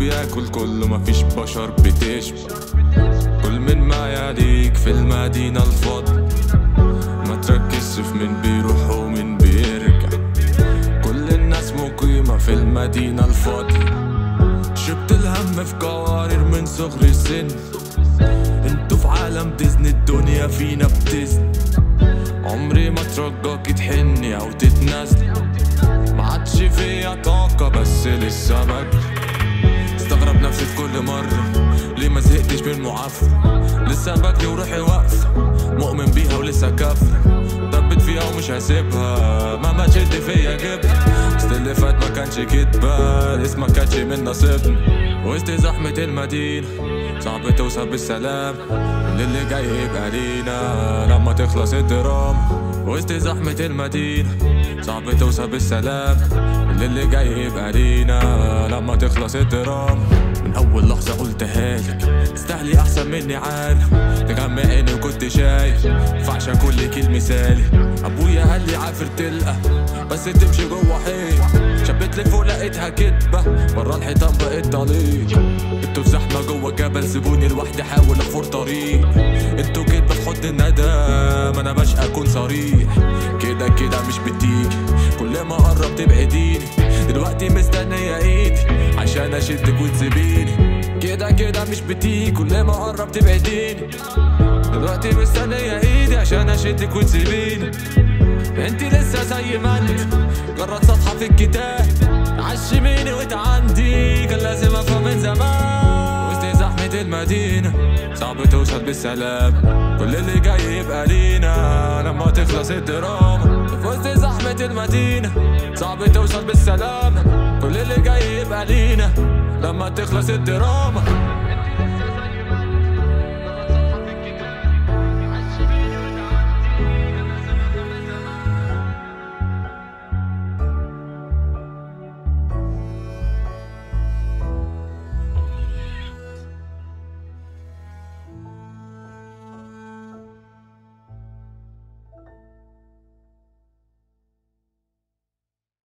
بياكل كله مفيش بشر بتشبع. كل من ما يليك في المدينة الفاضية، ما تركزش في من بيروح ومن بيرجع. كل الناس مقيمة في المدينة الفاضية، شبت الهم في قوارير من صغر سن. انتو في عالم ديزني، الدنيا فينا بتزن. عمري ما ترجاكي تحني او تتنازلي، معادش فيا طاقة بس لسه بجري. استغرب نفسي في كل مرة ليه ما زهقتش من المعافرة، لسه بجري وروحي واقفة مؤمن بيها ولسه كافرة. دبت فيها ومش هسيبها مهما تشد فيا جبنة، اصل اللي فات ما كانش كدبة، الاسم ما كانش من نصيبنا. وسط زحمة المدينة صعب توصل بالسلام، اللي جاي يبقى لينا لما تخلص الدراما. وسط زحمة المدينة صعب توصل بالسلام، اللي جاي يبقى لينا لما تخلص الدراما. من أول لحظة قلتها لك تستاهلي أحسن مني، عارف تغمقني وكنت شايف مينفعش أكون ليكي المثالي. أبويا قال لي عافر تلقى بس تمشي جوا حيط، شبت لف ولقيتها كدبة برا الحيطان بقيت طليق. انتوا في زحمة جوا جبل سيبوني لوحدي حاول أغفر طريق. انتوا كدبة في حضن الندم أنا باش أكون صريح، كده كده مش بتيجي كل ما أقرب تبقى ديني. دلوقتي مستنية إيدي عشان أشدك وتسيبيني، كده كده مش بتيجي كل ما أقرب تبقى ديني. دلوقتي مستنية إيدي عشان أشدك وتسيبيني، انتي لسه زي ما انتي مجرد صفحة في الكتاب. عشميني وانت عندي كان لازم افهم من زمان. وسط زحمة المدينة صعب توصل بالسلام، كل اللي جاي يبقى لينا لما تخلص الدراما. في وسط زحمة المدينة صعب توصل بالسلام، كل اللي جاي يبقى لينا لما تخلص الدراما.